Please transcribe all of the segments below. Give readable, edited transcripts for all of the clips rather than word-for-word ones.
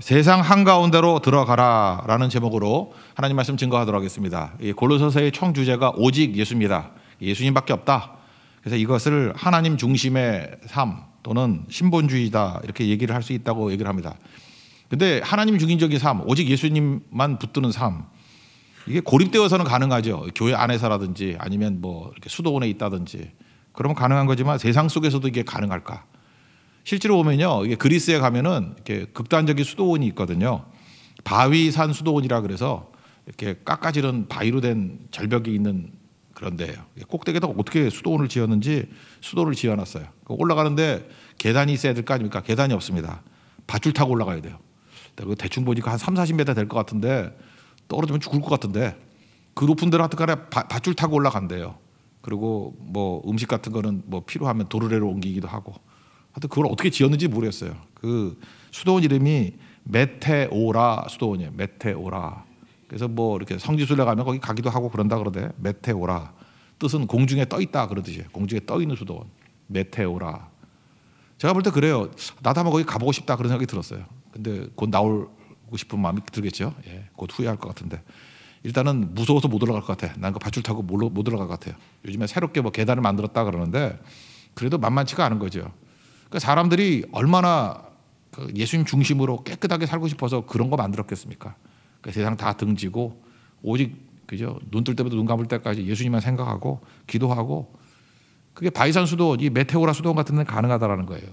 세상 한가운데로 들어가라 라는 제목으로 하나님 말씀 증거하도록 하겠습니다. 골로새서의 총 주제가 오직 예수입니다. 예수님밖에 없다. 그래서 이것을 하나님 중심의 삶 또는 신본주의다 이렇게 얘기를 할 수 있다고 얘기를 합니다. 근데 하나님 중심적인 삶, 오직 예수님만 붙드는 삶, 이게 고립되어서는 가능하죠. 교회 안에서라든지 아니면 뭐 이렇게 수도원에 있다든지 그러면 가능한 거지만 세상 속에서도 이게 가능할까? 실제로 보면요, 이게 그리스에 가면은 이렇게 극단적인 수도원이 있거든요. 바위산 수도원이라 그래서 이렇게 깎아지른 바위로 된 절벽이 있는 그런데요. 꼭대기에다가 어떻게 수도원을 지었는지 수도를 지어놨어요. 올라가는데 계단이 있어야 될 거 아닙니까? 계단이 없습니다. 밧줄 타고 올라가야 돼요. 대충 보니까 한 3, 40m 될 것 같은데 떨어지면 죽을 것 같은데 그 높은 데로 하여튼간에 밧줄 타고 올라간대요. 그리고 뭐 음식 같은 거는 뭐 필요하면 도르래로 옮기기도 하고. 하여튼 그걸 어떻게 지었는지 모르겠어요. 그 수도원 이름이 메테오라 수도원이에요. 메테오라. 그래서 뭐 이렇게 성지순례 가면 거기 가기도 하고 그런다 그러대. 메테오라. 뜻은 공중에 떠 있다 그러듯이. 공중에 떠 있는 수도원. 메테오라. 제가 볼 때 그래요. 나도 한번 거기 가보고 싶다 그런 생각이 들었어요. 근데 곧 나오고 싶은 마음이 들겠죠. 예, 곧 후회할 것 같은데. 일단은 무서워서 못 올라갈 것 같아. 난 그 밧줄 타고 못 올라갈 것 같아요. 요즘에 새롭게 뭐 계단을 만들었다 그러는데 그래도 만만치가 않은 거죠. 그러니까 사람들이 얼마나 예수님 중심으로 깨끗하게 살고 싶어서 그런 거 만들었겠습니까? 그러니까 세상 다 등지고 오직 그죠? 눈 뜰 때부터 눈 감을 때까지 예수님만 생각하고 기도하고 그게 바이산 수도원, 이 메테오라 수도원 같은 데는 가능하다라는 거예요.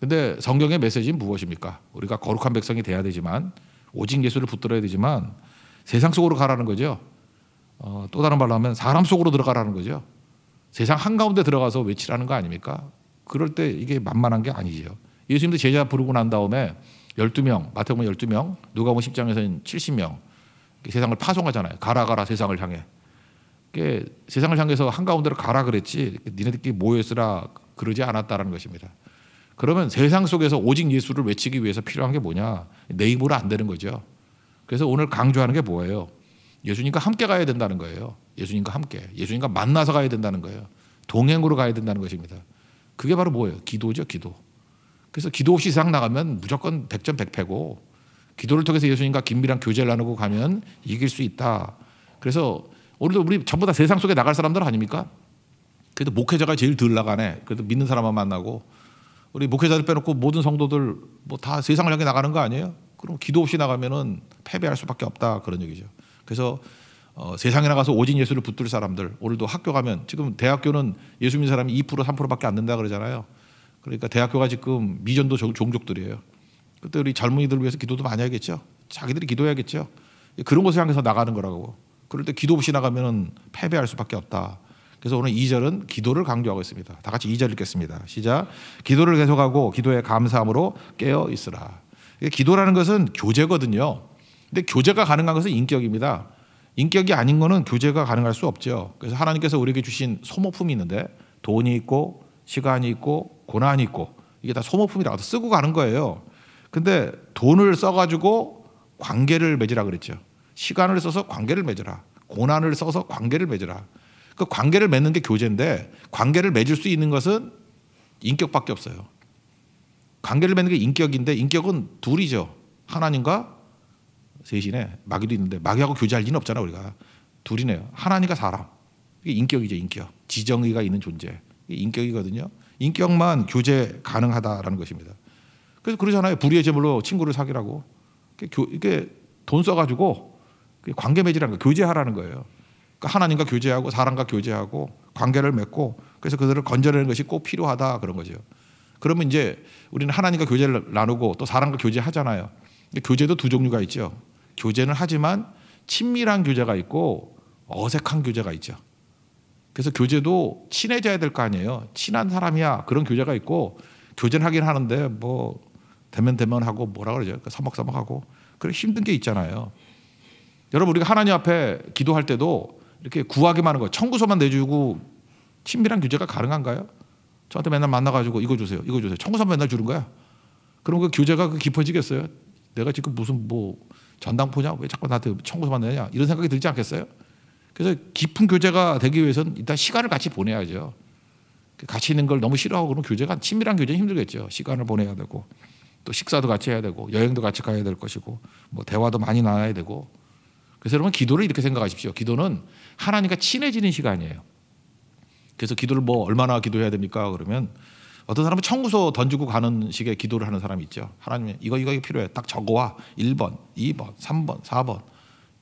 근데 성경의 메시지는 무엇입니까? 우리가 거룩한 백성이 돼야 되지만 오직 예수를 붙들어야 되지만 세상 속으로 가라는 거죠. 또 다른 말로 하면 사람 속으로 들어가라는 거죠. 세상 한가운데 들어가서 외치라는 거 아닙니까? 그럴 때 이게 만만한 게 아니죠. 예수님도 제자 부르고 난 다음에 12명, 마태복음 12명, 누가복음 10장에서는 70명 세상을 파송하잖아요. 가라 가라 세상을 향해. 세상을 향해서 한가운데로 가라 그랬지 니네들끼리 모여있으라 그러지 않았다라는 것입니다. 그러면 세상 속에서 오직 예수를 외치기 위해서 필요한 게 뭐냐? 내 힘으로 안 되는 거죠. 그래서 오늘 강조하는 게 뭐예요? 예수님과 함께 가야 된다는 거예요. 예수님과 함께. 예수님과 만나서 가야 된다는 거예요. 동행으로 가야 된다는 것입니다. 그게 바로 뭐예요? 기도죠. 기도. 그래서 기도 없이 세상 나가면 무조건 100점 100패고 기도를 통해서 예수님과 긴밀한 교제를 나누고 가면 이길 수 있다. 그래서 오늘도 우리 전부 다 세상 속에 나갈 사람들 아닙니까? 그래도 목회자가 제일 덜 나가네. 그래도 믿는 사람만 만나고 우리 목회자들 빼놓고 모든 성도들 뭐 다 세상을 향해 나가는 거 아니에요? 그럼 기도 없이 나가면은 패배할 수밖에 없다 그런 얘기죠. 그래서 세상에 나가서 오직 예수를 붙들 사람들 오늘도 학교 가면 지금 대학교는 예수 믿는 사람이 2% 3%밖에 안 된다 그러잖아요. 그러니까 대학교가 지금 미전도 종족들이에요. 그때 우리 젊은이들 위해서 기도도 많이 하겠죠. 자기들이 기도해야겠죠. 그런 곳을 향해서 나가는 거라고. 그럴 때 기도 없이 나가면은 패배할 수밖에 없다. 그래서 오늘 2절은 기도를 강조하고 있습니다. 다 같이 2절 읽겠습니다. 시작. 기도를 계속하고 기도에 감사함으로 깨어 있으라. 기도라는 것은 교제거든요. 근데 교제가 가능한 것은 인격입니다. 인격이 아닌 것은 교제가 가능할 수 없죠. 그래서 하나님께서 우리에게 주신 소모품이 있는데 돈이 있고 시간이 있고 고난이 있고 이게 다 소모품이라고 쓰고 가는 거예요. 근데 돈을 써가지고 관계를 맺으라 그랬죠. 시간을 써서 관계를 맺으라. 고난을 써서 관계를 맺으라. 그 관계를 맺는 게 교제인데 관계를 맺을 수 있는 것은 인격밖에 없어요. 관계를 맺는 게 인격인데 인격은 둘이죠. 하나님과 셋이네. 마귀도 있는데 마귀하고 교제할 리는 없잖아 우리가. 둘이네요. 하나님과 사람. 이게 인격이죠. 인격. 지정의가 있는 존재. 이게 인격이거든요. 인격만 교제 가능하다라는 것입니다. 그래서 그러잖아요. 불의의 제물로 친구를 사귀라고. 이게 돈 써가지고 관계 맺으라는 거예요. 교제하라는 거예요. 그러니까 하나님과 교제하고 사람과 교제하고 관계를 맺고 그래서 그들을 건져내는 것이 꼭 필요하다 그런 거죠. 그러면 이제 우리는 하나님과 교제를 나누고 또 사람과 교제하잖아요. 근데 교제도 두 종류가 있죠. 교제는 하지만 친밀한 교제가 있고 어색한 교제가 있죠. 그래서 교제도 친해져야 될 거 아니에요. 친한 사람이야 그런 교제가 있고 교제는 하긴 하는데 뭐 대면하고 뭐라 그러죠. 그러니까 서먹서먹하고 그런 힘든 게 있잖아요. 여러분 우리가 하나님 앞에 기도할 때도 이렇게 구하기만 하는 거예요. 청구서만 내주고 친밀한 교제가 가능한가요? 저한테 맨날 만나가지고 이거 주세요, 이거 주세요. 청구서만 맨날 주는 거야. 그럼 그 교제가 깊어지겠어요? 내가 지금 무슨 뭐 전당포냐? 왜 자꾸 나한테 청구서만 내냐? 이런 생각이 들지 않겠어요? 그래서 깊은 교제가 되기 위해서는 일단 시간을 같이 보내야죠. 같이 있는 걸 너무 싫어하고 그러면 교제가 친밀한 교제는 힘들겠죠. 시간을 보내야 되고 또 식사도 같이 해야 되고 여행도 같이 가야 될 것이고 뭐 대화도 많이 나눠야 되고. 그래서 여러분 기도를 이렇게 생각하십시오. 기도는 하나님과 친해지는 시간이에요. 그래서 기도를 뭐 얼마나 기도해야 됩니까? 그러면 어떤 사람은 청구서 던지고 가는 식의 기도를 하는 사람이 있죠. 하나님 이거 필요해. 딱 적어와. 1번, 2번, 3번, 4번.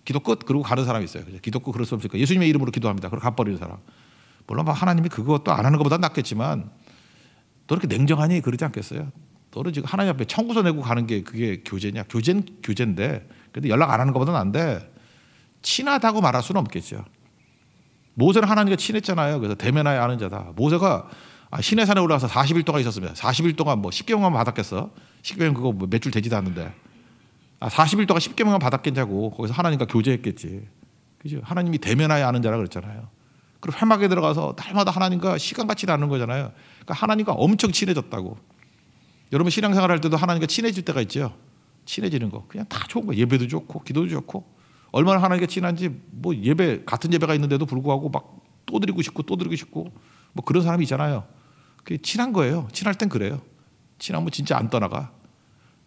기도 끝. 그러고 가는 사람이 있어요. 기도 끝. 그럴 수 없으니까 예수님의 이름으로 기도합니다. 그리고 가버리는 사람. 물론 하나님이 그것도 안 하는 것보다 낫겠지만 너 이렇게 냉정하니? 그러지 않겠어요? 너는 지금 하나님 앞에 청구서 내고 가는 게 그게 교제냐? 교제인데 근데 연락 안 하는 것보다 난데 친하다고 말할 수는 없겠죠. 모세는 하나님과 친했잖아요. 그래서 대면하여 아는 자다. 모세가 시내산에 올라가서 40일 동안 있었습니다. 40일 동안 뭐 10개명만 받았겠어? 10개명 그거 뭐 몇 줄 되지도 않는데 40일 동안 10개명만 받았겠냐고. 거기서 하나님과 교제했겠지. 그죠? 하나님이 대면하여 아는 자라 그랬잖아요. 그리고 회막에 들어가서 날마다 하나님과 시간같이 나누는 거잖아요. 그러니까 하나님과 엄청 친해졌다고. 여러분 신앙생활 할 때도 하나님과 친해질 때가 있죠. 친해지는 거 그냥 다 좋은 거예요. 예배도 좋고 기도도 좋고 얼마나 하나님과 친한지 뭐 예배 같은 예배가 있는데도 불구하고 막 또 드리고 싶고 또 드리고 싶고 뭐 그런 사람이 있잖아요. 그게 친한 거예요. 친할 땐 그래요. 친하면 진짜 안 떠나가.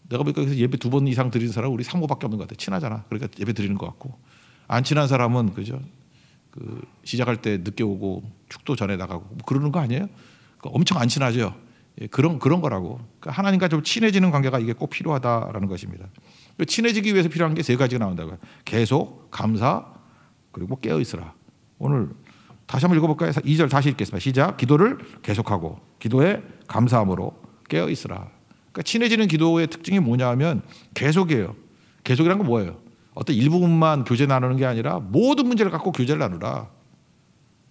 내가 보니까 그래서 예배 2번 이상 드리는 사람 우리 3호밖에 없는 것 같아. 친하잖아. 그러니까 예배 드리는 것 같고 안 친한 사람은 그죠? 그 시작할 때 늦게 오고 축도 전에 나가고 뭐 그러는 거 아니에요? 그러니까 엄청 안 친하죠. 예, 그런 거라고. 그러니까 하나님과 좀 친해지는 관계가 이게 꼭 필요하다라는 것입니다. 친해지기 위해서 필요한 게 세 가지가 나온다고요. 계속, 감사, 그리고 깨어있으라. 오늘 다시 한번 읽어볼까요? 2절 다시 읽겠습니다. 시작. 기도를 계속하고 기도에 감사함으로 깨어있으라. 그러니까 친해지는 기도의 특징이 뭐냐 하면 계속이에요. 계속이란 건 뭐예요? 어떤 일부분만 교제 나누는 게 아니라 모든 문제를 갖고 교제를 나누라.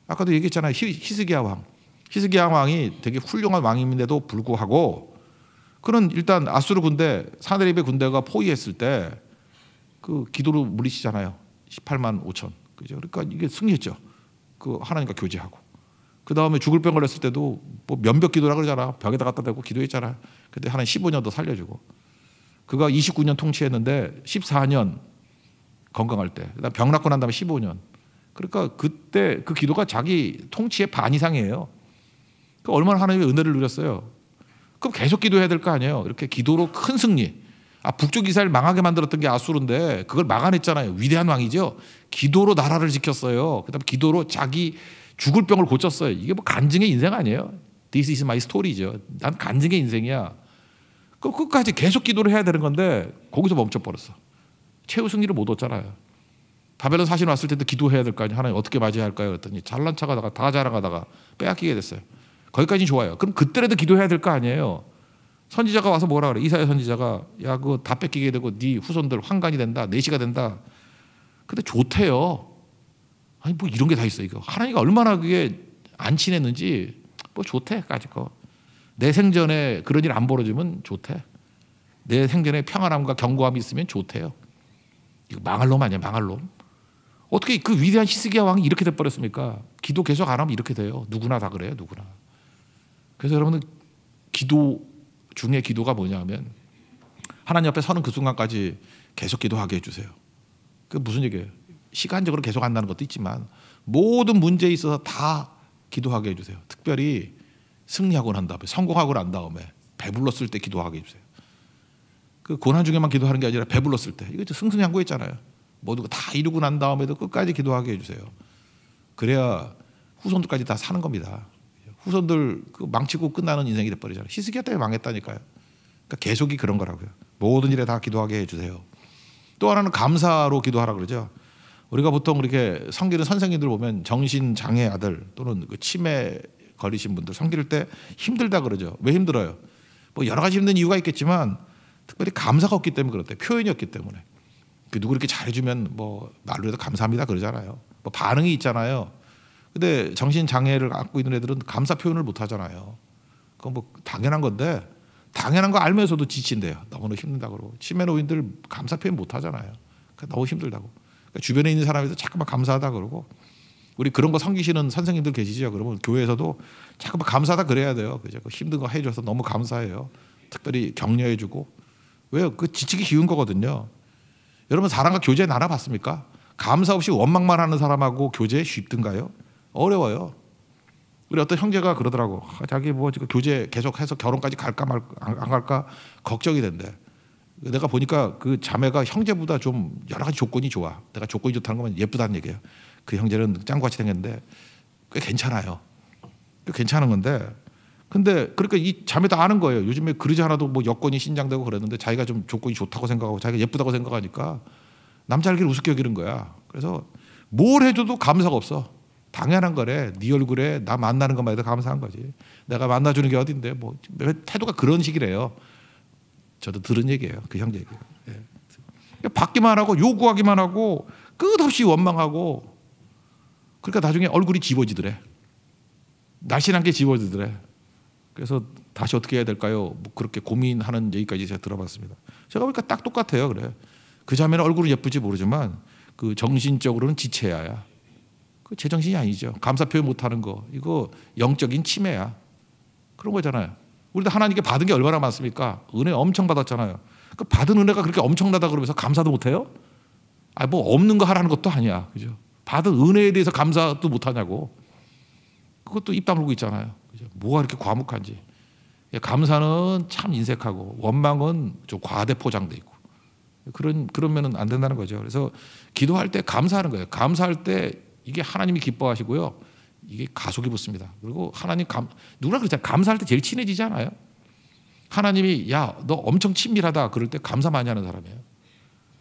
아까도 얘기했잖아요. 히스기야 왕. 히스기야 왕이 되게 훌륭한 왕인데도 불구하고 그는 일단 아수르 군대, 사네립의 군대가 포위했을 때 그 기도로 물리치잖아요. 18만 5천. 그죠? 그러니까 이게 승리했죠. 그 하나님과 교제하고. 그 다음에 죽을 병 걸렸을 때도 뭐 면벽 기도라 그러잖아. 벽에다 갖다 대고 기도했잖아. 근데 하나님 15년 더 살려주고. 그가 29년 통치했는데 14년 건강할 때. 그다음 병 낫고 난 다음에 15년. 그러니까 그때 그 기도가 자기 통치의 반 이상이에요. 그러니까 얼마나 하나님의 은혜를 누렸어요. 그럼 계속 기도해야 될 거 아니에요. 이렇게 기도로 큰 승리. 북쪽 이스라엘 망하게 만들었던 게 아수르인데 그걸 막아냈잖아요. 위대한 왕이죠. 기도로 나라를 지켰어요. 그다음에 기도로 자기 죽을 병을 고쳤어요. 이게 뭐 간증의 인생 아니에요? This is my story죠. 난 간증의 인생이야. 그럼 끝까지 계속 기도를 해야 되는 건데 거기서 멈춰버렸어. 최후 승리를 못 얻잖아요. 바벨론 사신 왔을 때도 기도해야 될 거 아니에요. 하나님 어떻게 맞이해야 할까요? 그랬더니 잘난 척하다가 다 자랑하다가 빼앗기게 됐어요. 거기까지는 좋아요. 그럼 그때라도 기도해야 될 거 아니에요. 선지자가 와서 뭐라 그래. 이사야 선지자가 야 그거 다 뺏기게 되고 네 후손들 환관이 된다. 내시가 된다. 근데 좋대요. 아니 뭐 이런 게 다 있어 이거. 하나님과 얼마나 그게 안 친했는지 뭐 좋대. 까짓 거. 내 생전에 그런 일 안 벌어지면 좋대. 내 생전에 평안함과 견고함이 있으면 좋대요. 이거 망할 놈 아니야 망할 놈. 어떻게 그 위대한 히스기야 왕이 이렇게 돼버렸습니까? 기도 계속 안 하면 이렇게 돼요. 누구나 다 그래요. 누구나. 그래서 여러분은 기도 중에 기도가 뭐냐면 하나님 앞에 서는 그 순간까지 계속 기도하게 해주세요. 그게 무슨 얘기예요? 시간적으로 계속 한다는 것도 있지만 모든 문제에 있어서 다 기도하게 해주세요. 특별히 승리하고 난 다음에 성공하고 난 다음에 배불렀을 때 기도하게 해주세요. 그 고난 중에만 기도하는 게 아니라 배불렀을 때 이거 승승장구했잖아요. 모든 거 다 이루고 난 다음에도 끝까지 기도하게 해주세요. 그래야 후손들까지 다 사는 겁니다. 후손들 그 망치고 끝나는 인생이 돼버리잖아요. 히스기야 때문에 망했다니까요. 그러니까 계속이 그런 거라고요. 모든 일에 다 기도하게 해주세요. 또 하나는 감사로 기도하라 그러죠. 우리가 보통 이렇게 섬기는 선생님들 보면 정신장애 아들 또는 그 치매 걸리신 분들 섬길 때 힘들다 그러죠. 왜 힘들어요? 뭐 여러 가지 힘든 이유가 있겠지만 특별히 감사가 없기 때문에 그렇대. 표현이 없기 때문에. 그 누구 이렇게 잘해주면 뭐 말로 해도 감사합니다 그러잖아요. 뭐 반응이 있잖아요. 근데 정신장애를 갖고 있는 애들은 감사 표현을 못 하잖아요. 그건 뭐 당연한 건데 당연한 거 알면서도 지친대요. 너무너무 힘든다고 그러고. 치매 노인들 감사 표현 못 하잖아요. 그러니까 너무 힘들다고. 그러니까 주변에 있는 사람에서 자꾸만 감사하다 그러고. 우리 그런 거 섬기시는 선생님들 계시죠? 그러면 교회에서도 자꾸만 감사하다 그래야 돼요. 그죠? 힘든 거 해줘서 너무 감사해요. 특별히 격려해주고. 왜요? 그 지치기 쉬운 거거든요. 여러분 사람과 교제 나눠봤습니까? 감사 없이 원망만 하는 사람하고 교제 쉽든가요? 어려워요. 우리 어떤 형제가 그러더라고. 자기 뭐 지금 교제 계속해서 결혼까지 갈까 말까 안 갈까 걱정이 된대. 내가 보니까 그 자매가 형제보다 좀 여러 가지 조건이 좋아. 내가 조건이 좋다는 건 예쁘다는 얘기예요. 그 형제는 짱구같이 생겼는데 꽤 괜찮아요. 꽤 괜찮은 건데, 근데 그러니까 이 자매도 아는 거예요. 요즘에 그러지 않아도 뭐 여권이 신장되고 그랬는데 자기가 좀 조건이 좋다고 생각하고 자기가 예쁘다고 생각하니까 남자 알기를 우습게 여기는 거야. 그래서 뭘 해줘도 감사가 없어. 당연한 거래. 네 얼굴에 나 만나는 것만 해도 감사한 거지. 내가 만나주는 게 어딘데. 뭐 태도가 그런 식이래요. 저도 들은 얘기예요. 그 형제 얘기예요. 예. 받기만 하고 요구하기만 하고 끝없이 원망하고, 그러니까 나중에 얼굴이 집어지더래. 날씬한 게 집어지더래. 그래서 다시 어떻게 해야 될까요? 뭐 그렇게 고민하는 얘기까지 제가 들어봤습니다. 제가 보니까 딱 똑같아요. 그래. 그 자매는 얼굴은 예쁘지 모르지만 그 정신적으로는 지체야. 그 제정신이 아니죠. 감사 표현 못하는 거, 이거 영적인 침해야. 그런 거잖아요. 우리도 하나님께 받은 게 얼마나 많습니까? 은혜 엄청 받았잖아요. 그 받은 은혜가 그렇게 엄청나다 그러면서 감사도 못해요? 아, 뭐 없는 거 하라는 것도 아니야, 그죠? 받은 은혜에 대해서 감사도 못하냐고. 그것도 입 다물고 있잖아요, 그죠? 뭐가 이렇게 과묵한지. 감사는 참 인색하고 원망은 좀 과대포장돼 있고 그러면은 안 된다는 거죠. 그래서 기도할 때 감사하는 거예요. 감사할 때 이게 하나님이 기뻐하시고요. 이게 가속이 붙습니다. 그리고 하나님 누구나 그렇잖아요. 감사할 때 제일 친해지지 않아요? 하나님이 야, 너 엄청 친밀하다 그럴 때 감사 많이 하는 사람이에요.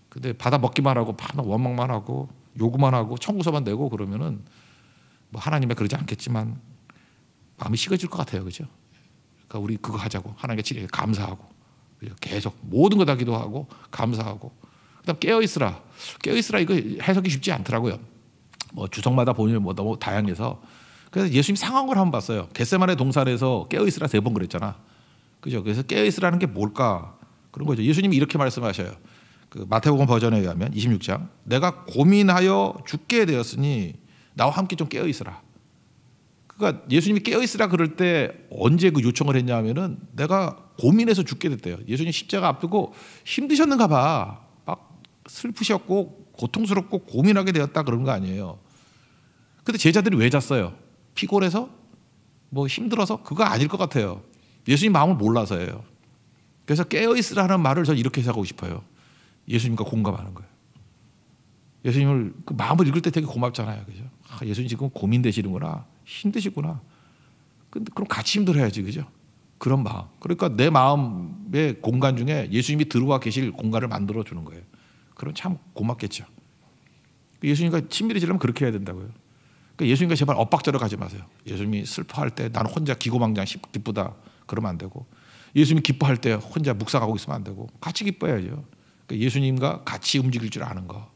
근데 받아 먹기만 하고 원망만 하고 요구만 하고 청구서만 내고 그러면은 뭐 하나님의 그러지 않겠지만 마음이 식어질 것 같아요, 그죠? 그러니까 우리 그거 하자고. 하나님께 친해 감사하고, 그죠? 계속 모든 거 다 기도하고 감사하고. 그다음 깨어 있으라. 깨어 있으라 이거 해석이 쉽지 않더라고요. 뭐 주석마다 보면 뭐 너무 다양해서. 그래서 예수님 상황을 한번 봤어요. 겟세마네 동산에서 깨어 있으라 세 번 그랬잖아, 그죠? 그래서 깨어 있으라는 게 뭘까 그런 거죠. 예수님이 이렇게 말씀하셔요. 그 마태복음 버전에 의하면 26장, 내가 고민하여 죽게 되었으니 나와 함께 좀 깨어 있으라. 그러니까 예수님이 깨어 있으라 그럴 때 언제 그 요청을 했냐면은 내가 고민해서 죽게 됐대요. 예수님 십자가 앞두고 힘드셨는가 봐. 막 슬프셨고 고통스럽고 고민하게 되었다 그런 거 아니에요. 근데 제자들이 왜 잤어요? 피곤해서? 뭐 힘들어서? 그거 아닐 것 같아요. 예수님 마음을 몰라서예요. 그래서 깨어있으라는 말을 저는 이렇게 해석하고 싶어요. 예수님과 공감하는 거예요. 예수님을 그 마음을 읽을 때 되게 고맙잖아요, 그죠? 아, 예수님 지금 고민되시는구나, 힘드시구나. 근데 그럼 같이 힘들어야지, 그죠? 그런 마음. 그러니까 내 마음의 공간 중에 예수님이 들어와 계실 공간을 만들어 주는 거예요. 그럼 참 고맙겠죠. 예수님과 친밀해지려면 그렇게 해야 된다고요. 그러니까 예수님과 제발 엇박자로 가지 마세요. 예수님이 슬퍼할 때 나는 혼자 기고망장 기쁘다 그러면 안 되고, 예수님이 기뻐할 때 혼자 묵상하고 있으면 안 되고 같이 기뻐해야죠. 그러니까 예수님과 같이 움직일 줄 아는 거,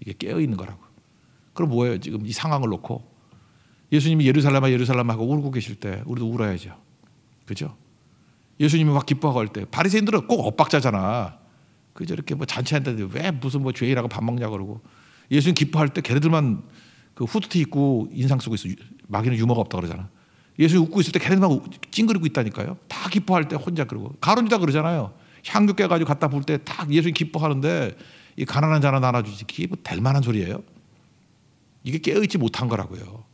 이게 깨어있는 거라고. 그럼 뭐예요? 지금 이 상황을 놓고 예수님이 예루살렘아 예루살렘아 하고 울고 계실 때 우리도 울어야죠, 그죠? 예수님이 막 기뻐하고 할 때 바리새인들은 꼭 엇박자잖아, 그저 이렇게 뭐 잔치한다는데 왜 무슨 뭐 죄인하고 밥 먹냐고 그러고, 예수님 기뻐할 때 걔네들만 그 후드티 입고 인상 쓰고 있어. 마귀는 유머가 없다 그러잖아. 예수님 웃고 있을 때 걔네들만 찡그리고 있다니까요. 다 기뻐할 때 혼자. 그러고 가론유다 그러잖아요. 향유 깨가지고 갖다 부을 때 딱 예수님 기뻐하는데 이 가난한 자나 나눠주지, 그게 뭐 될 만한 소리예요? 이게 깨어있지 못한 거라고요.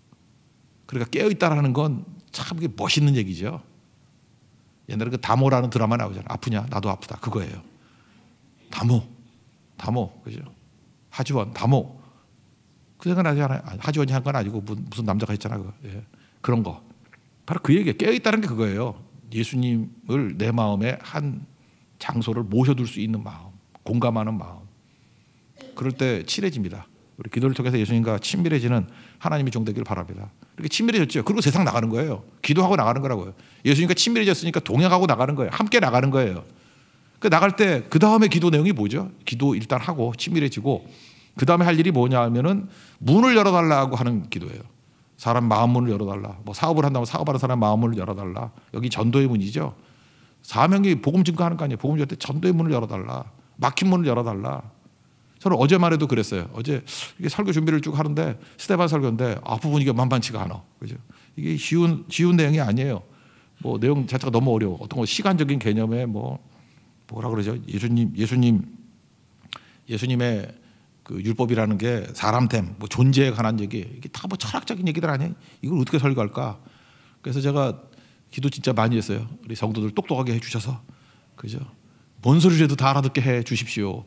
그러니까 깨어있다라는 건 참 그게 멋있는 얘기죠. 옛날에 그 다모라는 드라마 나오잖아. 아프냐? 나도 아프다. 그거예요. 다모, 그죠? 하지원, 다모. 그 생각나지 않아요? 하지원이 한 건 아니고 무슨 남자가 했잖아, 그거. 예. 그런 거. 바로 그 얘기예요. 깨어있다는 게 그거예요. 예수님을 내 마음에 한 장소를 모셔둘 수 있는 마음, 공감하는 마음. 그럴 때 친해집니다. 우리 기도를 통해서 예수님과 친밀해지는 하나님의 종 되기를 바랍니다. 이렇게 친밀해졌죠. 그리고 세상 나가는 거예요. 기도하고 나가는 거라고요. 예수님과 친밀해졌으니까 동행하고 나가는 거예요. 함께 나가는 거예요. 그 나갈 때 그 다음에 기도 내용이 뭐죠? 기도 일단 하고 친밀해지고 그 다음에 할 일이 뭐냐 하면은 문을 열어달라고 하는 기도예요. 사람 마음 문을 열어달라. 뭐 사업을 한다면 사업하는 사람 마음 문을 열어달라. 여기 전도의 문이죠. 사명이 복음 증거하는 거 아니에요. 복음 전할 때 전도의 문을 열어달라. 막힌 문을 열어달라. 저는 어제만 해도 그랬어요. 어제 이게 설교 준비를 쭉 하는데 스테반 설교인데 앞부분 이게 만만치가 않아, 그죠? 이게 쉬운 내용이 아니에요. 뭐 내용 자체가 너무 어려워. 어떤 거 시간적인 개념에 뭐라 그러죠? 예수님의 그 율법이라는 게 사람됨, 뭐 존재에 관한 얘기, 이게 다 뭐 철학적인 얘기들 아니에요? 이걸 어떻게 설교할까? 그래서 제가 기도 진짜 많이 했어요. 우리 성도들 똑똑하게 해주셔서, 그죠? 뭔 소리를 해도 다 알아듣게 해주십시오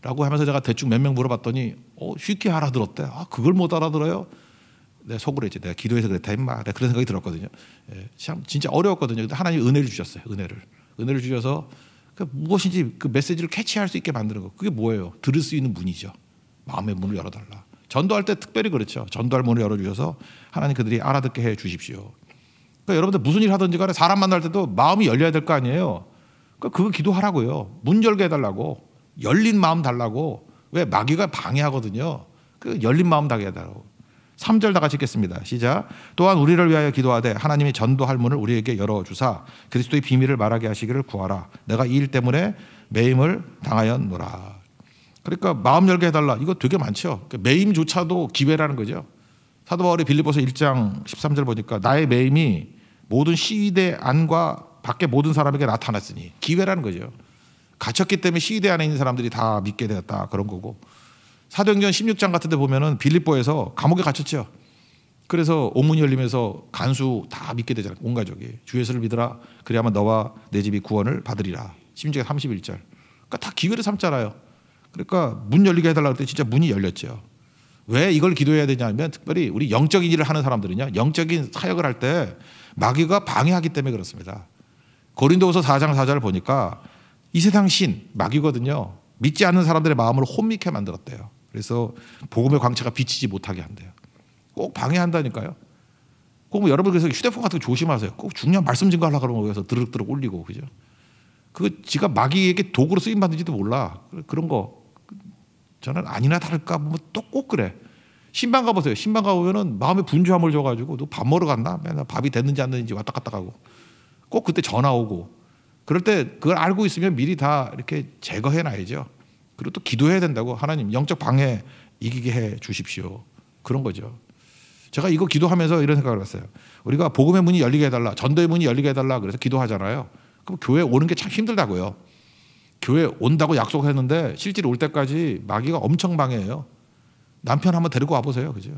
라고 하면서 제가 대충 몇 명 물어봤더니 쉽게 알아들었대. 아, 그걸 못 알아들어요? 내 속으로 이제 내가 기도해서 그랬다 임마, 내가 그런 생각이 들었거든요. 예, 참 진짜 어려웠거든요. 근데 하나님이 은혜를 주셨어요. 은혜를 주셔서 그 무엇인지 그 메시지를 캐치할 수 있게 만드는 거. 그게 뭐예요? 들을 수 있는 문이죠. 마음의 문을 열어달라. 전도할 때 특별히 그렇죠. 전도할 문을 열어주셔서 하나님 그들이 알아듣게 해주십시오. 그러니까 여러분들 무슨 일 하든지 간에 사람 만날 때도 마음이 열려야 될 거 아니에요. 그러니까 그거 기도하라고요. 문 열게 해달라고, 열린 마음 달라고. 왜? 마귀가 방해하거든요. 그 열린 마음 달게 해달라고. 3절 다 같이 읽겠습니다. 시작. 또한 우리를 위하여 기도하되 하나님이 전도할 문을 우리에게 열어주사 그리스도의 비밀을 말하게 하시기를 구하라. 내가 이 일 때문에 매임을 당하였노라. 그러니까 마음 열게 해달라. 이거 되게 많죠. 그러니까 매임조차도 기회라는 거죠. 사도 바울이 빌립보서 1장 13절 보니까 나의 매임이 모든 시위대 안과 밖에 모든 사람에게 나타났으니 기회라는 거죠. 갇혔기 때문에 시위대 안에 있는 사람들이 다 믿게 되었다, 그런 거고. 사도행전 16장 같은 데 보면은 빌립보에서 감옥에 갇혔죠. 그래서 옥문이 열리면서 간수 다 믿게 되잖아요. 온 가족이 주 예수를 믿으라, 그래야만 너와 내 집이 구원을 받으리라. 심지어 31절. 그러니까 다 기회를 삼잖아요. 그러니까 문 열리게 해달라고 했더니 진짜 문이 열렸죠. 왜 이걸 기도해야 되냐면, 특별히 우리 영적인 일을 하는 사람들은요, 영적인 사역을 할 때 마귀가 방해하기 때문에 그렇습니다. 고린도후서 4장 4절을 보니까 이 세상 신 마귀거든요. 믿지 않는 사람들의 마음을 혼미케 만들었대요. 그래서 복음의 광채가 비치지 못하게 한대요. 꼭 방해한다니까요. 꼭 뭐 여러분 그래서 휴대폰 같은 거 조심하세요. 꼭 중요한 말씀 증거하려고 그러면 거기서 드륵드륵 올리고, 그죠? 그 지가 마귀에게 도구로 쓰임 받는지도 몰라. 그런 거 저는 아니나 다를까 보면 또 꼭 그래. 신방 가보세요. 신방 가보면은 마음에 분주함을 줘가지고 너 밥 먹으러 갔나? 맨날 밥이 됐는지 안 됐는지 왔다 갔다 가고. 꼭 그때 전화 오고. 그럴 때 그걸 알고 있으면 미리 다 이렇게 제거해놔야죠. 그리고 또 기도해야 된다고. 하나님 영적 방해 이기게 해 주십시오. 그런 거죠. 제가 이거 기도하면서 이런 생각을 했어요. 우리가 복음의 문이 열리게 해달라, 전도의 문이 열리게 해달라 그래서 기도하잖아요. 그럼 교회 오는 게 참 힘들다고요. 교회 온다고 약속했는데 실제로 올 때까지 마귀가 엄청 방해해요. 남편 한번 데리고 와보세요. 그죠?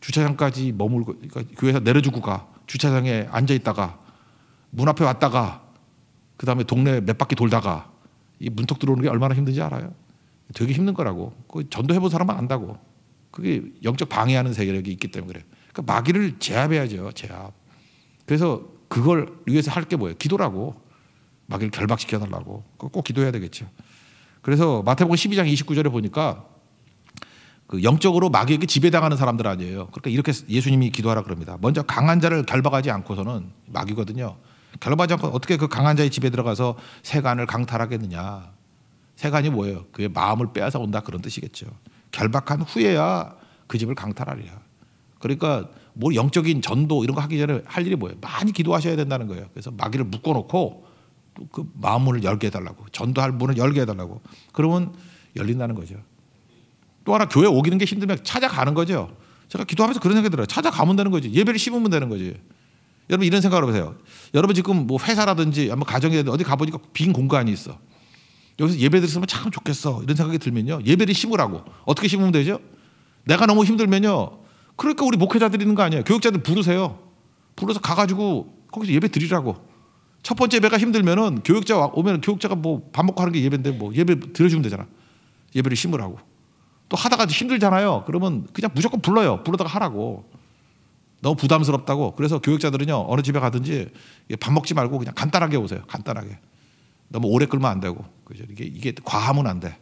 주차장까지 머물고, 그러니까 교회에서 내려주고 가, 주차장에 앉아있다가 문 앞에 왔다가 그 다음에 동네 몇 바퀴 돌다가 이 문턱 들어오는 게 얼마나 힘든지 알아요? 되게 힘든 거라고. 그 전도해본 사람은 안다고. 그게 영적 방해하는 세력이 있기 때문에 그래요. 그러니까 마귀를 제압해야죠. 제압. 그래서 그걸 위해서 할 게 뭐예요? 기도라고. 마귀를 결박시켜달라고. 꼭 기도해야 되겠죠. 그래서 마태복음 12장 29절에 보니까 그 영적으로 마귀에게 지배당하는 사람들 아니에요. 그러니까 이렇게 예수님이 기도하라 그럽니다. 먼저 강한 자를 결박하지 않고서는, 마귀거든요, 결박하지 않고 어떻게 그 강한 자의 집에 들어가서 세간을 강탈하겠느냐. 세간이 뭐예요? 그의 마음을 빼앗아 온다, 그런 뜻이겠죠. 결박한 후에야 그 집을 강탈하리라. 그러니까 뭐 영적인 전도 이런 거 하기 전에 할 일이 뭐예요? 많이 기도하셔야 된다는 거예요. 그래서 마귀를 묶어놓고 또 그 마음 문을 열게 해달라고, 전도할 문을 열게 해달라고. 그러면 열린다는 거죠. 또 하나, 교회 오기는 게 힘들면 찾아가는 거죠. 제가 기도하면서 그런 생각이 들어요. 찾아가면 되는 거지. 예배를 심으면 되는 거지. 여러분 이런 생각을 해보세요. 여러분 지금 뭐 회사라든지 아마 가정이라든지 어디 가보니까 빈 공간이 있어. 여기서 예배를 쓰면 참 좋겠어 이런 생각이 들면요, 예배를 심으라고. 어떻게 심으면 되죠? 내가 너무 힘들면요, 그러니까 우리 목회자들이 있는 거 아니에요. 교육자들 부르세요. 불러서 가가지고 거기서 예배 드리라고. 첫 번째 예배가 힘들면은 교육자 오면 교육자가 뭐 밥 먹고 하는 게 예배인데 뭐 예배 드려주면 되잖아. 예배를 심으라고. 또 하다가 힘들잖아요. 그러면 그냥 무조건 불러요. 불러다가 하라고. 너무 부담스럽다고. 그래서 교육자들은요, 어느 집에 가든지 밥 먹지 말고 그냥 간단하게 오세요. 간단하게. 너무 오래 끌면 안 되고, 그죠? 이게 과하면 안 돼.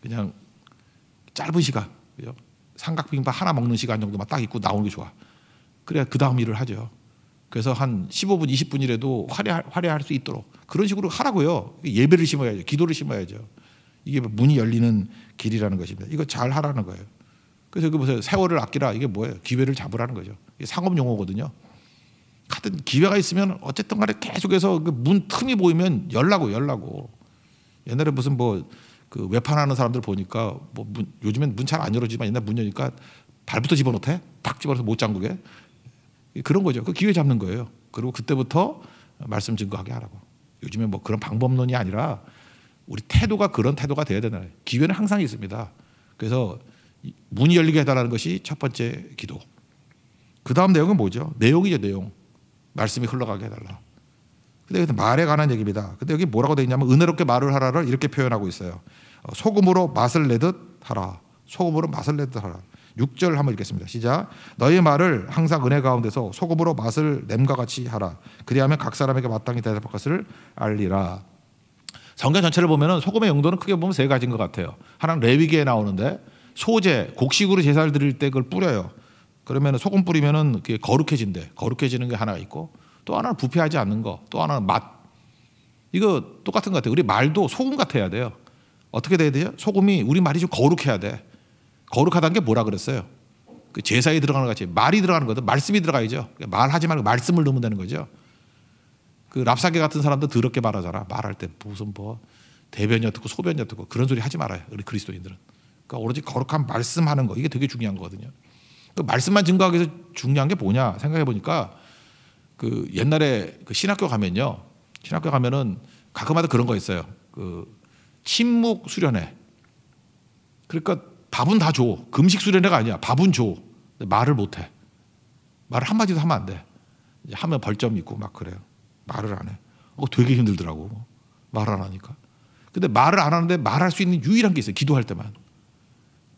그냥 짧은 시간, 그죠? 삼각비빔밥 하나 먹는 시간 정도만 딱 있고 나오는 게 좋아. 그래야 그 다음 일을 하죠. 그래서 한 15분, 20분이라도 화려할 수 있도록 그런 식으로 하라고요. 예배를 심어야죠. 기도를 심어야죠. 이게 문이 열리는 길이라는 것입니다. 이거 잘 하라는 거예요. 그래서 여기 보세요. 세월을 아끼라. 이게 뭐예요? 기회를 잡으라는 거죠. 이게 상업 용어거든요. 같은 기회가 있으면 어쨌든 간에 계속해서 문 틈이 보이면 열라고. 옛날에 무슨 뭐 그 외판하는 사람들 보니까 뭐 요즘엔 문 잘 안 열어지지만 옛날 문 여니까 발부터 집어넣대. 딱 집어넣어서 못 잠그게. 그런 거죠. 그 기회 잡는 거예요. 그리고 그때부터 말씀 증거하게 하라고. 요즘에 뭐 그런 방법론이 아니라 우리 태도가 그런 태도가 돼야 되나. 기회는 항상 있습니다. 그래서 문이 열리게 해달라는 것이 첫 번째 기도. 그 다음 내용은 뭐죠? 내용이죠. 내용. 말씀이 흘러가게 해달라. 근데 말에 관한 얘기입니다. 근데 여기 뭐라고 되어 있냐면 은혜롭게 말을 하라를 이렇게 표현하고 있어요. 소금으로 맛을 내듯 하라. 소금으로 맛을 내듯 하라. 6절 한번 읽겠습니다. 시작. 너희 말을 항상 은혜 가운데서 소금으로 맛을 냄과 같이 하라. 그리하면 각 사람에게 마땅히 대답할 것을 알리라. 성경 전체를 보면 소금의 용도는 크게 보면 세 가지인 것 같아요. 하나는 레위기에 나오는데 소재, 곡식으로 제사를 드릴 때 그걸 뿌려요. 그러면 소금 뿌리면 그게 거룩해진대. 거룩해지는 게 하나 있고, 또 하나는 부패하지 않는 거, 또 하나는 맛. 이거 똑같은 것 같아요. 우리 말도 소금 같아야 돼요. 어떻게 돼야 돼요? 소금이, 우리 말이 좀 거룩해야 돼. 거룩하다는 게 뭐라 그랬어요? 그 제사에 들어가는 것 같이 말이 들어가는 거든 말씀이 들어가야죠. 말하지 말고 말씀을 넣으면 되는 거죠. 그 랍사계 같은 사람도 더럽게 말하잖아. 말할 때 무슨 뭐 대변이 어떻고 소변이 어떻고 그런 소리 하지 말아요, 우리 그리스도인들은. 그러니까 오로지 거룩한 말씀하는 거, 이게 되게 중요한 거거든요. 그 말씀만 증거하기 위해서 중요한 게 뭐냐 생각해 보니까, 그 옛날에 그 신학교 가면은 가끔마다 그런 거 있어요. 그 침묵 수련회. 그러니까 밥은 다 줘. 금식 수련회가 아니야. 밥은 줘. 근데 말을 못 해. 말을 한마디도 하면 안 돼. 하면 벌점 있고 막 그래요. 말을 안 해. 되게 힘들더라고. 말을 안 하니까. 근데 말을 안 하는데 말할 수 있는 유일한 게 있어요. 기도할 때만.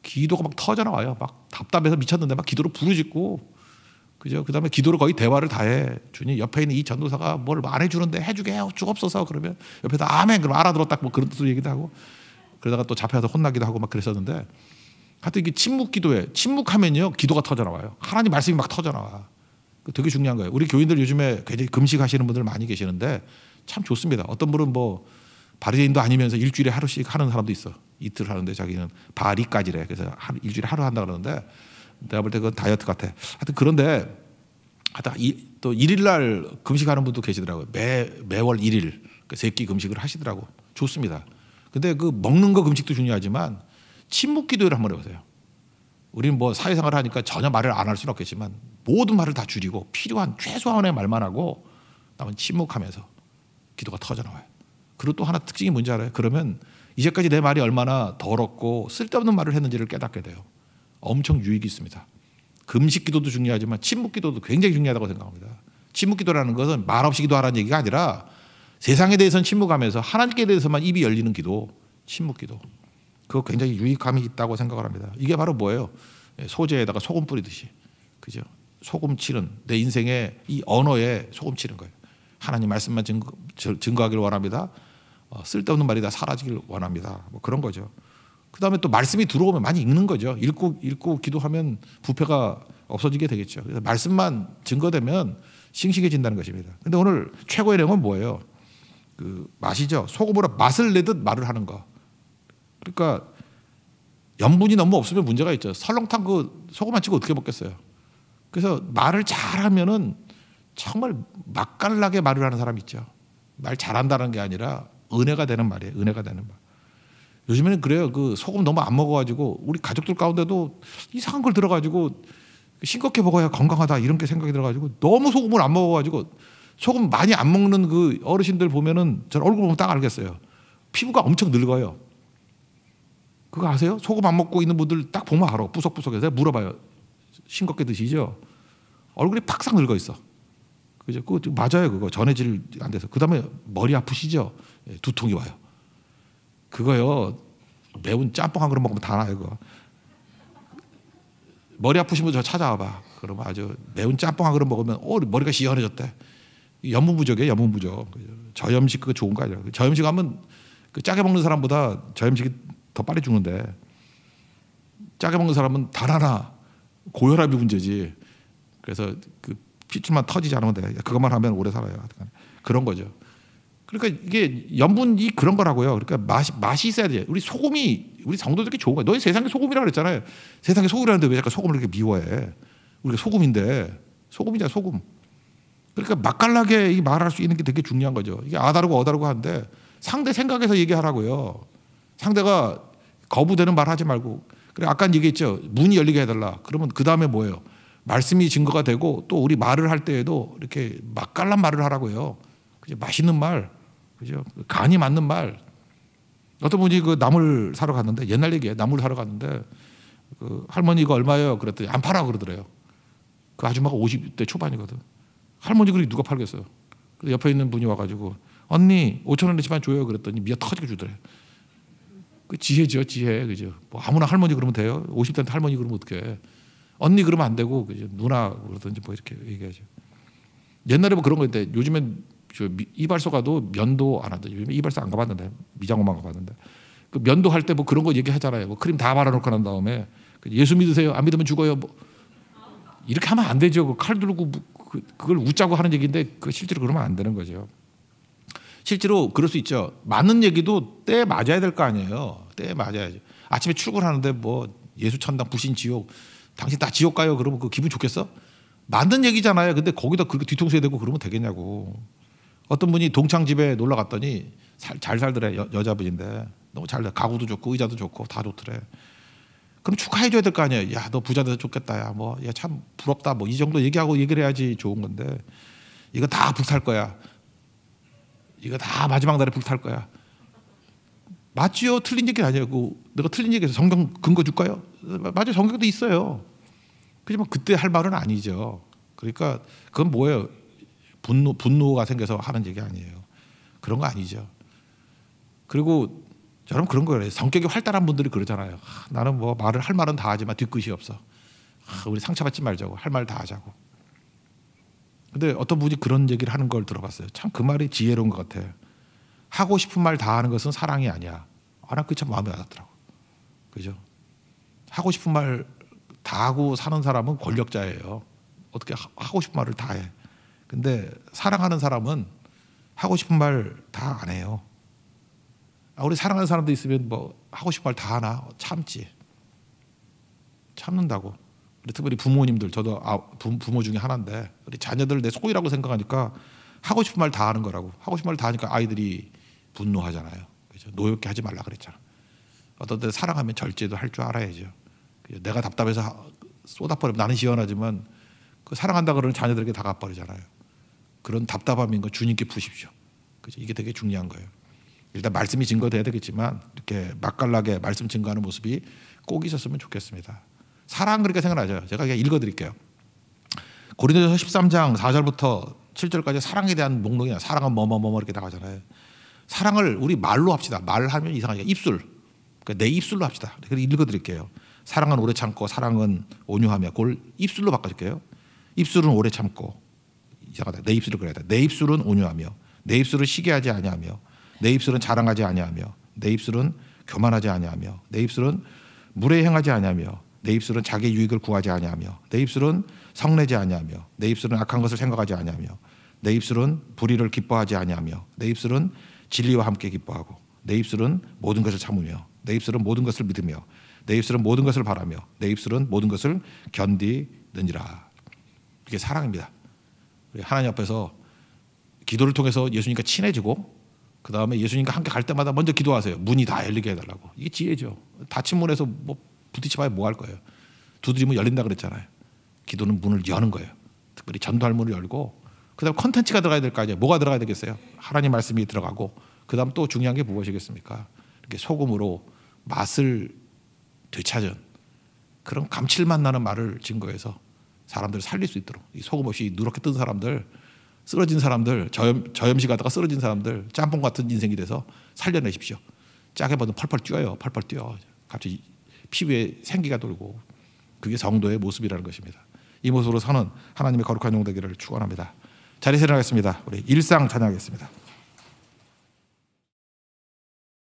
기도가 막 터져 나와요. 막 답답해서 미쳤는데 막 기도로 부르짖고, 그죠? 그 다음에 기도로 거의 대화를 다 해. 주님, 옆에 있는 이 전도사가 뭘 안 해주는데 해주게 해요. 주옵소서. 그러면 옆에다 아멘. 그럼 알아들었다. 뭐 그런 뜻으로 얘기도 하고. 그러다가 또 잡혀서 혼나기도 하고 막 그랬었는데, 하여튼 이게 침묵 기도에, 침묵하면요, 기도가 터져 나와요. 하나님 말씀이 막 터져 나와. 되게 중요한 거예요. 우리 교인들 요즘에 굉장히 금식하시는 분들 많이 계시는데 참 좋습니다. 어떤 분은 뭐 바리새인도 아니면서 일주일에 하루씩 하는 사람도 있어. 이틀 하는데 자기는 바리까지래. 그래서 일주일에 하루 한다 그러는데, 내가 볼 때 그건 다이어트 같아. 하여튼 그런데 또 1일날 금식하는 분도 계시더라고요. 매월 1일 세 끼 금식을 하시더라고. 좋습니다. 근데 그 먹는 거 금식도 중요하지만 침묵 기도를 한번 해보세요. 우리는 뭐 사회생활을 하니까 전혀 말을 안 할 수는 없겠지만 모든 말을 다 줄이고 필요한 최소한의 말만 하고 남은 침묵하면서 기도가 터져나와요. 그리고 또 하나 특징이 뭔지 알아요? 그러면 이제까지 내 말이 얼마나 더럽고 쓸데없는 말을 했는지를 깨닫게 돼요. 엄청 유익이 있습니다. 금식 기도도 중요하지만 침묵 기도도 굉장히 중요하다고 생각합니다. 침묵 기도라는 것은 말 없이 기도하라는 얘기가 아니라 세상에 대해서는 침묵하면서 하나님께 대해서만 입이 열리는 기도, 침묵 기도. 그거 굉장히 유익함이 있다고 생각을 합니다. 이게 바로 뭐예요? 소재에다가 소금 뿌리듯이. 그죠? 소금 치는, 내 인생의 이 언어에 소금 치는 거예요. 하나님 말씀만 증거하기를 원합니다. 쓸데없는 말이 다 사라지길 원합니다. 뭐 그런 거죠. 그 다음에 또 말씀이 들어오면 많이 읽는 거죠. 읽고 기도하면 부패가 없어지게 되겠죠. 그래서 말씀만 증거되면 싱싱해진다는 것입니다. 근데 오늘 최고의 내용은 뭐예요? 그 맛이죠. 소금으로 맛을 내듯 말을 하는 거. 그러니까 염분이 너무 없으면 문제가 있죠. 설렁탕 그 소금 안 치고 어떻게 먹겠어요. 그래서 말을 잘하면은 정말 맛깔나게 말을 하는 사람이 있죠. 말 잘한다는 게 아니라 은혜가 되는 말이에요. 은혜가 되는 말. 요즘에는 그래요. 그 소금 너무 안 먹어가지고 우리 가족들 가운데도 이상한 걸 들어가지고 싱겁게 먹어야 건강하다 이런 게 생각이 들어가지고 너무 소금을 안 먹어가지고, 소금 많이 안 먹는 그 어르신들 보면은 저 얼굴 보면 딱 알겠어요. 피부가 엄청 늙어요. 그거 아세요? 소금 안 먹고 있는 분들 딱 보면 알아. 부석부석해서 물어봐요. 싱겁게 드시죠? 얼굴이 팍싹 늙어 있어. 그죠? 그거 맞아요. 그거 전해질 안 돼서. 그 다음에 머리 아프시죠? 두통이 와요. 그거요, 매운 짬뽕 한 그릇 먹으면 다 나요. 그거. 머리 아프신 분 저 찾아와봐. 그러면 아주 매운 짬뽕 한 그릇 먹으면 머리가 시원해졌대. 염분 부족이에요. 염분 부족. 그죠? 저염식 그거 좋은 거 아니야. 저염식 하면 그 짜게 먹는 사람보다 저염식이 더 빨리 죽는데, 짜게 먹는 사람은 단 하나 고혈압이 문제지. 그래서 그 핏줄만 터지지 않으면 돼. 그것만 하면 오래 살아요. 그런 거죠. 그러니까 이게 염분이 그런 거라고요. 그러니까 맛이 있어야 돼요. 우리 소금이 우리 성도들께 좋은 거예요. 너희 세상에 소금이라고 그랬잖아요. 세상에 소금이라는데 왜 자꾸 소금을 이렇게 미워해? 우리가 소금인데, 소금이잖아, 소금. 그러니까 맛깔나게 말할 수 있는 게 되게 중요한 거죠. 이게 아다르고 어다르고 하는데 상대 생각에서 얘기하라고요. 상대가 거부되는 말 하지 말고. 그래, 아까 얘기했죠. 문이 열리게 해달라. 그러면 그 다음에 뭐예요? 말씀이 증거가 되고, 또 우리 말을 할 때에도 이렇게 맛깔난 말을 하라고요. 그죠? 맛있는 말, 그죠? 간이 맞는 말. 어떤 분이 그 나물 사러 갔는데, 옛날 얘기예요. 나물 사러 갔는데 그 할머니 이거 얼마예요? 그랬더니 안 팔아 그러더래요. 그 아줌마가 50대 초반이거든. 할머니 그릇 누가 팔겠어요. 그래서 옆에 있는 분이 와가지고 언니 5,000원 내시만 줘요 그랬더니 미어 터지게 주더래. 그 지혜죠, 지혜. 그죠? 뭐 아무나 할머니 그러면 돼요? 50대한테 할머니 그러면 어떡해. 언니 그러면 안 되고, 그죠? 누나 그러든지 뭐 이렇게 얘기하죠. 옛날에 뭐 그런 거 있는데 요즘엔 이발소 가도 면도 안 한다. 요즘에 이발소 안 가봤는데 미장원만 가봤는데 그 면도 할 때 뭐 그런 거 얘기하잖아요. 뭐 크림 다 발라놓고 난 다음에 예수 믿으세요. 안 믿으면 죽어요. 뭐 이렇게 하면 안 되죠. 그 칼 들고 그걸 웃자고 하는 얘기인데 그 실제로 그러면 안 되는 거죠. 실제로 그럴 수 있죠. 맞는 얘기도 때에 맞아야 될 거 아니에요. 때에 맞아야죠. 아침에 출근하는데 뭐 예수 천당 부신 지옥 당신 다 지옥 가요 그러면 그 기분 좋겠어? 맞는 얘기잖아요. 근데 거기다 그렇게 뒤통수에 대고 그러면 되겠냐고. 어떤 분이 동창집에 놀러 갔더니 잘 살더래. 여자분인데 너무 잘 살더래. 가구도 좋고 의자도 좋고 다 좋더래. 그럼 축하해 줘야 될 거 아니에요. 야, 너 부자 돼서 좋겠다. 야, 뭐 야 참 부럽다. 뭐 이 정도 얘기하고 얘기를 해야지 좋은 건데. 이거 다 불탈 거야. 이거 다 마지막 날에 불탈 거야. 맞지요? 틀린 얘기 아니에요. 내가 틀린 얘기해서 성경 근거 줄까요? 맞아요. 성경도 있어요. 그지만 그때 할 말은 아니죠. 그러니까 그건 뭐예요? 분노가 생겨서 하는 얘기 아니에요. 그런 거 아니죠. 그리고 여러분 그런 거예요. 성격이 활달한 분들이 그러잖아요. 아, 나는 뭐 말을 할 말은 다 하지만 뒤끝이 없어. 아, 우리 상처받지 말자고 할 말 다 하자고. 근데 어떤 분이 그런 얘기를 하는 걸 들어봤어요. 참 그 말이 지혜로운 것 같아요. 하고 싶은 말 다 하는 것은 사랑이 아니야. 아, 난 그게 참 마음에 와닿더라고. 그죠? 하고 싶은 말 다 하고 사는 사람은 권력자예요. 어떻게 하고 싶은 말을 다 해. 근데 사랑하는 사람은 하고 싶은 말 다 안 해요. 우리 사랑하는 사람도 있으면 뭐 하고 싶은 말 다 하나? 참지. 참는다고. 우리 특별히 부모님들, 저도 부모 중에 하나인데 우리 자녀들 내 소유라고 생각하니까 하고 싶은 말 다 하는 거라고. 하고 싶은 말 다 하니까 아이들이 분노하잖아요. 그죠? 노엽게 하지 말라 그랬잖아. 어떤 때 사랑하면 절제도 할 줄 알아야죠. 그죠? 내가 답답해서 쏟아버리면 나는 시원하지만 그 사랑한다 그러는 자녀들에게 다 갚아버리잖아요. 그런 답답함인 거 주님께 푸십시오. 그죠? 이게 되게 중요한 거예요. 일단 말씀이 증거돼야 되겠지만 이렇게 맛깔나게 말씀 증거하는 모습이 꼭 있었으면 좋겠습니다. 사랑 그렇게 생각나죠. 제가 그냥 읽어드릴게요. 고린도전서 13장 4절부터 7절까지 사랑에 대한 목록이나 사랑은 뭐뭐뭐뭐 이렇게 나가잖아요. 사랑을 우리 말로 합시다. 말하면 이상하니까 입술. 그러니까 내 입술로 합시다. 그래서 읽어드릴게요. 사랑은 오래 참고 사랑은 온유하며 그걸 입술로 바꿔줄게요. 입술은 오래 참고 이상하다. 내 입술을 그래야 돼. 내 입술은 온유하며 내 입술을 시기하지 아니하며 내 입술은 자랑하지 아니하며 내 입술은 교만하지 아니하며 내 입술은 무례히 행하지 아니하며 내 입술은 자기 유익을 구하지 아니하며 내 입술은 성내지 아니하며 내 입술은 악한 것을 생각하지 아니하며 내 입술은 불의를 기뻐하지 아니하며 내 입술은 진리와 함께 기뻐하고 내 입술은 모든 것을 참으며 내 입술은 모든 것을 믿으며 내 입술은 모든 것을 바라며 내 입술은 모든 것을 견디느니라. 이게 사랑입니다. 하나님 앞에서 기도를 통해서 예수님과 친해지고 그 다음에 예수님과 함께 갈 때마다 먼저 기도하세요. 문이 다 열리게 해달라고. 이게 지혜죠. 닫힌 문에서 뭐 부딪혀봐야 뭐 할 거예요. 두드리면 열린다 그랬잖아요. 기도는 문을 여는 거예요. 특별히 전도할 문을 열고 그 다음 컨텐츠가 들어가야 될 거 아니에요. 뭐가 들어가야 되겠어요? 하나님 말씀이 들어가고 그 다음 또 중요한 게 무엇이겠습니까? 이렇게 소금으로 맛을 되찾은 그런 감칠맛 나는 말을 증거해서 사람들을 살릴 수 있도록 이 소금 없이 누렇게 뜬 사람들 쓰러진 사람들, 저염식 하다가 쓰러진 사람들, 짬뽕 같은 인생이 돼서 살려내십시오. 짜게 봐도 펄펄 뛰어요. 펄펄 뛰어. 갑자기 피부에 생기가 돌고 그게 성도의 모습이라는 것입니다. 이 모습으로 서는 하나님의 거룩한 종 되기를 축원합니다. 자리에서 일어나겠습니다. 우리 일상 찬양하겠습니다.